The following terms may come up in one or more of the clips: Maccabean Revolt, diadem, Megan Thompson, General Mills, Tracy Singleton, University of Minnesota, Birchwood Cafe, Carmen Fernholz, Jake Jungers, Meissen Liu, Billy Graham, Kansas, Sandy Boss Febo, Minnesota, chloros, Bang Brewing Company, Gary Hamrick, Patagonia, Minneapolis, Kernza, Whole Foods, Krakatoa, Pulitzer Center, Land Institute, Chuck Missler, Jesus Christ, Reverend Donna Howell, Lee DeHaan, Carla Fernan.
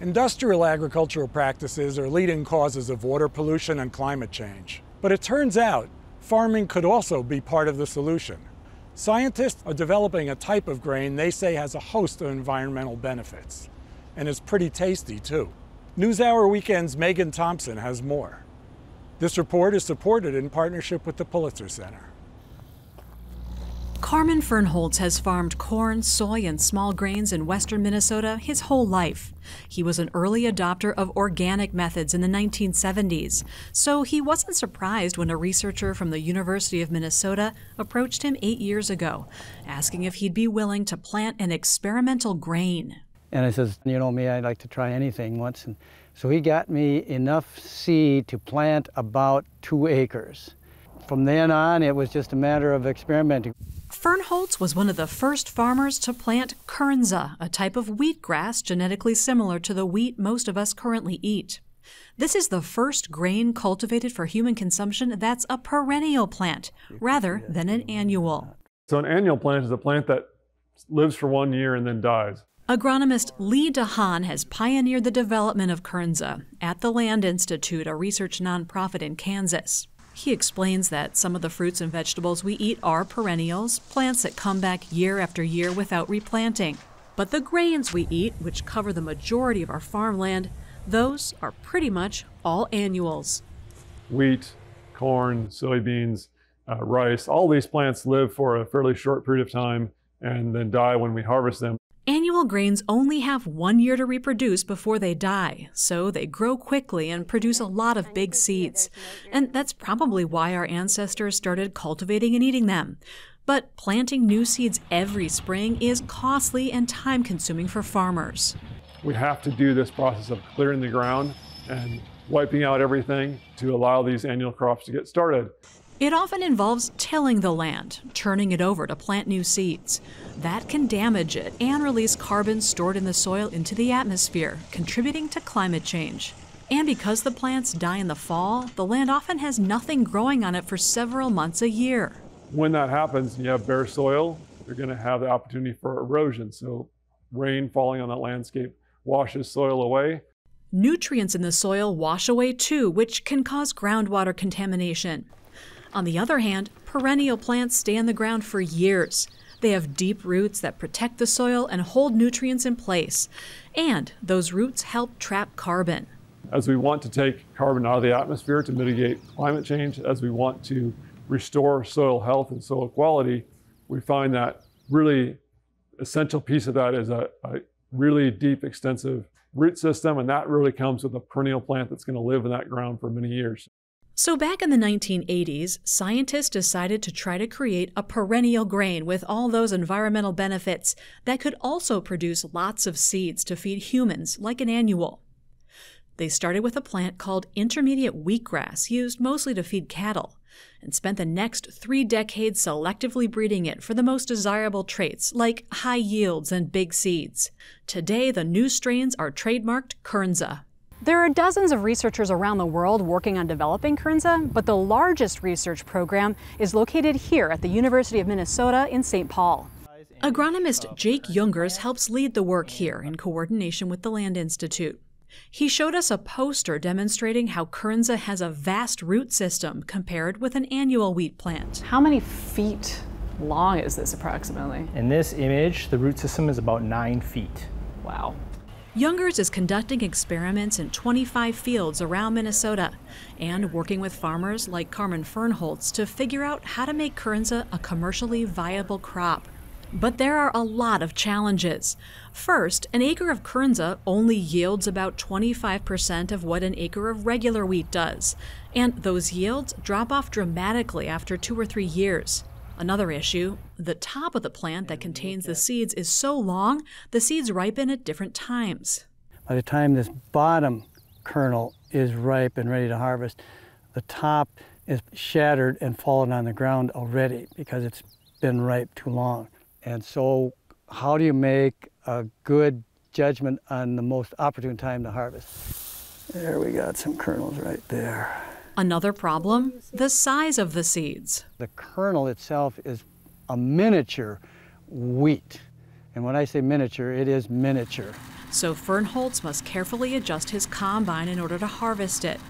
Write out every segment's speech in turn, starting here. Industrial agricultural practices are leading causes of water pollution and climate change. But it turns out, farming could also be part of the solution. Scientists are developing a type of grain they say has a host of environmental benefits, and is pretty tasty too. NewsHour Weekend's Megan Thompson has more. This report is supported in partnership with the Pulitzer Center. Carmen Fernholz has farmed corn, soy, and small grains in western Minnesota his whole life. He was an early adopter of organic methods in the 1970s, so he wasn't surprised when a researcher from the University of Minnesota approached him 8 years ago, asking if he'd be willing to plant an experimental grain. And I says, you know me, I'd like to try anything once. And so he got me enough seed to plant about 2 acres. From then on, it was just a matter of experimenting. Fernholz was one of the first farmers to plant Kernza, a type of wheatgrass genetically similar to the wheat most of us currently eat. This is the first grain cultivated for human consumption that's a perennial plant, rather than an annual. So an annual plant is a plant that lives for 1 year and then dies. Agronomist Lee DeHaan has pioneered the development of Kernza at the Land Institute, a research nonprofit in Kansas. He explains that some of the fruits and vegetables we eat are perennials, plants that come back year after year without replanting. But the grains we eat, which cover the majority of our farmland, those are pretty much all annuals. Wheat, corn, soybeans, rice, all these plants live for a fairly short period of time and then die when we harvest them. Annual grains only have 1 year to reproduce before they die, so they grow quickly and produce a lot of big seeds. And that's probably why our ancestors started cultivating and eating them. But planting new seeds every spring is costly and time-consuming for farmers. We have to do this process of clearing the ground and wiping out everything to allow these annual crops to get started. It often involves tilling the land, turning it over to plant new seeds. That can damage it and release carbon stored in the soil into the atmosphere, contributing to climate change. And because the plants die in the fall, the land often has nothing growing on it for several months a year. When that happens, you have bare soil, you're going to have the opportunity for erosion. So rain falling on that landscape washes soil away. Nutrients in the soil wash away too, which can cause groundwater contamination. On the other hand, perennial plants stay in the ground for years. They have deep roots that protect the soil and hold nutrients in place. And those roots help trap carbon. As we want to take carbon out of the atmosphere to mitigate climate change, as we want to restore soil health and soil quality, we find that really essential piece of that is a really deep, extensive root system. And that really comes with a perennial plant that's going to live in that ground for many years. So back in the 1980s, scientists decided to try to create a perennial grain with all those environmental benefits that could also produce lots of seeds to feed humans, like an annual. They started with a plant called intermediate wheatgrass, used mostly to feed cattle, and spent the next 3 decades selectively breeding it for the most desirable traits, like high yields and big seeds. Today, the new strains are trademarked Kernza. There are dozens of researchers around the world working on developing Kernza, but the largest research program is located here at the University of Minnesota in St. Paul. Agronomist Jake Jungers helps lead the work here in coordination with the Land Institute. He showed us a poster demonstrating how Kernza has a vast root system compared with an annual wheat plant. How many feet long is this approximately? In this image, the root system is about 9 feet. Wow. Jungers is conducting experiments in 25 fields around Minnesota and working with farmers like Carmen Fernholz to figure out how to make Kernza a commercially viable crop. But there are a lot of challenges. First, an acre of Kernza only yields about 25% of what an acre of regular wheat does, and those yields drop off dramatically after 2 or 3 years. Another issue, the top of the plant that contains the seeds is so long, the seeds ripen at different times. By the time this bottom kernel is ripe and ready to harvest, the top is shattered and fallen on the ground already because it's been ripe too long. And so how do you make a good judgment on the most opportune time to harvest? There we got some kernels right there. Another problem, the size of the seeds. The kernel itself is a miniature wheat. And when I say miniature, it is miniature. so Fernholz must carefully adjust his combine in order to harvest it.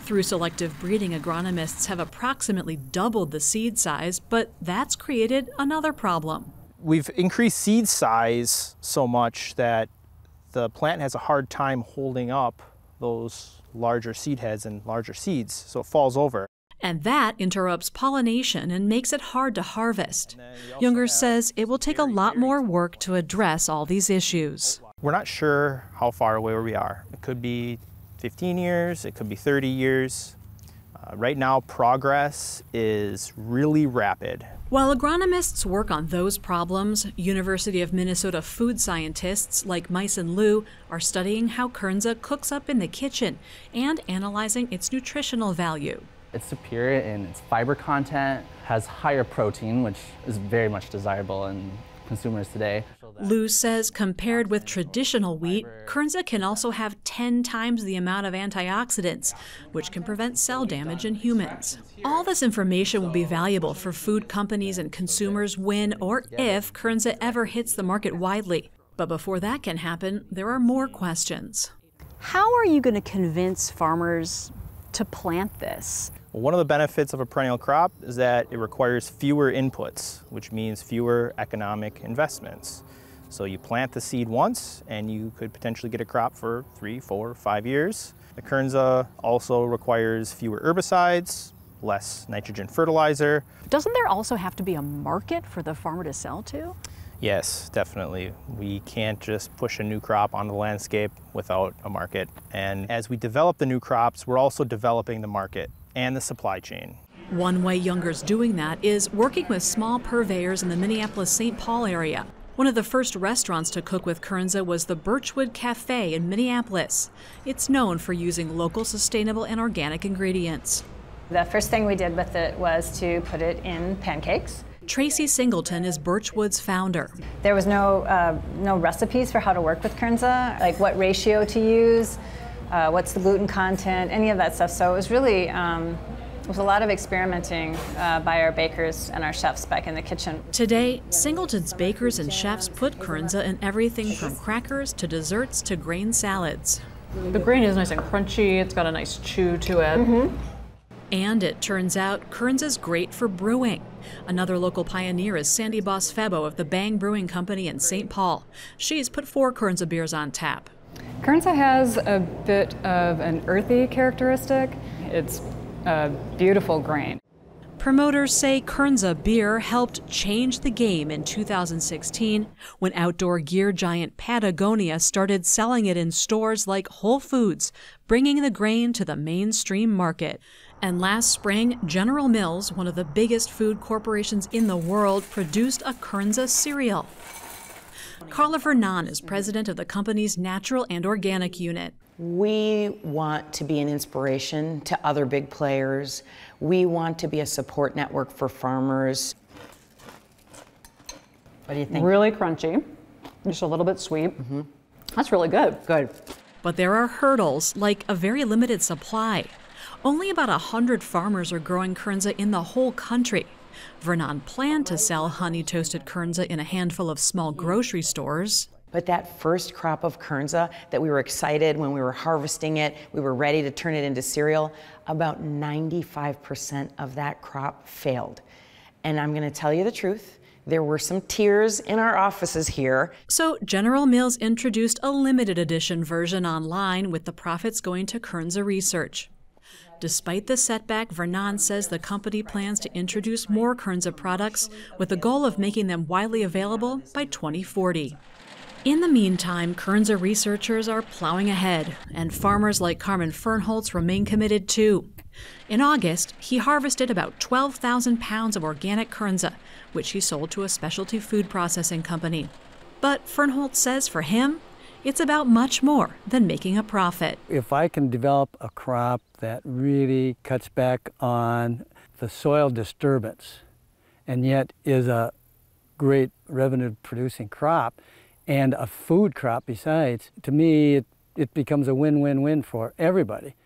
Through selective breeding, agronomists have approximately doubled the seed size, but that's created another problem. We've increased seed size so much that the plant has a hard time holding up those larger seed heads and larger seeds, so it falls over. And that interrupts pollination and makes it hard to harvest. Jungers says it will take a lot more work to address all these issues. We're not sure how far away we are. It could be 15 years, it could be 30 years. Right now, progress is really rapid. While agronomists work on those problems, University of Minnesota food scientists like Meissen Liu are studying how Kernza cooks up in the kitchen and analyzing its nutritional value. It's superior in its fiber content, has higher protein, which is very much desirable in consumers today. Liu says compared with traditional wheat, Kernza can also have 10 times the amount of antioxidants, which can prevent cell damage in humans. All this information will be valuable for food companies and consumers when or if Kernza ever hits the market widely. But before that can happen, there are more questions. How are you going to convince farmers to plant this? One of the benefits of a perennial crop is that it requires fewer inputs, which means fewer economic investments. So you plant the seed once and you could potentially get a crop for 3, 4, 5 years. The Kernza also requires fewer herbicides, less nitrogen fertilizer. Doesn't there also have to be a market for the farmer to sell to? Yes, definitely. We can't just push a new crop onto the landscape without a market. And as we develop the new crops, we're also developing the market and the supply chain. One way Jungers doing that is working with small purveyors in the Minneapolis-St. Paul area. One of the first restaurants to cook with Kernza was the Birchwood Cafe in Minneapolis. It's known for using local, sustainable, and organic ingredients. The first thing we did with it was to put it in pancakes. Tracy Singleton is Birchwood's founder. There was no recipes for how to work with Kernza, like what ratio to use, what's the gluten content, any of that stuff. So it was really it was a lot of experimenting by our bakers and our chefs back in the kitchen. Today, Singleton's bakers and chefs put Kernza in everything from crackers to desserts to grain salads. The grain is nice and crunchy. It's got a nice chew to it. Mm-hmm. And it turns out Kernza's great for brewing. Another local pioneer is Sandy Boss Febo of the Bang Brewing Company in St. Paul. She's put 4 Kernza beers on tap. Kernza has a bit of an earthy characteristic. It's a beautiful grain. Promoters say Kernza beer helped change the game in 2016 when outdoor gear giant Patagonia started selling it in stores like Whole Foods, bringing the grain to the mainstream market. And last spring, General Mills, one of the biggest food corporations in the world, produced a Kernza cereal. Carla Fernan is president of the company's Natural and Organic Unit. We want to be an inspiration to other big players. We want to be a support network for farmers. What do you think? Really crunchy, just a little bit sweet. Mm-hmm. That's really good. Good. But there are hurdles, like a very limited supply. Only about 100 farmers are growing Kernza in the whole country. Fernan planned to sell honey-toasted Kernza in a handful of small grocery stores. But that first crop of Kernza that we were excited when we were harvesting it, we were ready to turn it into cereal, about 95% of that crop failed. And I'm going to tell you the truth, there were some tears in our offices here. So General Mills introduced a limited edition version online with the profits going to Kernza research. Despite the setback, Fernan says the company plans to introduce more Kernza products with the goal of making them widely available by 2040. In the meantime, Kernza researchers are plowing ahead, and farmers like Carmen Fernholz remain committed too. In August, he harvested about 12,000 pounds of organic Kernza, which he sold to a specialty food processing company. But Fernholz says for him, it's about much more than making a profit. If I can develop a crop that really cuts back on the soil disturbance and yet is a great revenue-producing crop and a food crop besides, to me it becomes a win-win-win for everybody.